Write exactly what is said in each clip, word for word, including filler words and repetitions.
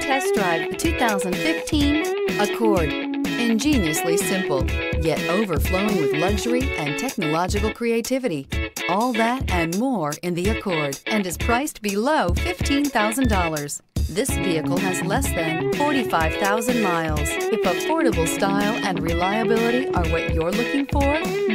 test drive the two thousand fifteen Accord. Ingeniously simple, yet overflowing with luxury and technological creativity. All that and more in the Accord, and is priced below fifteen thousand dollars. This vehicle has less than forty-five thousand miles. If affordable style and reliability are what you're looking for,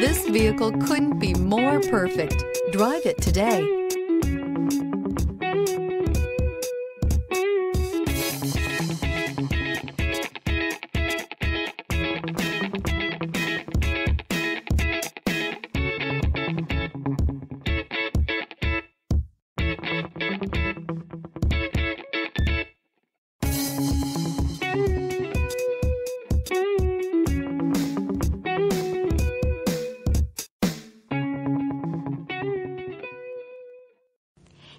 this vehicle couldn't be more perfect. Drive it today.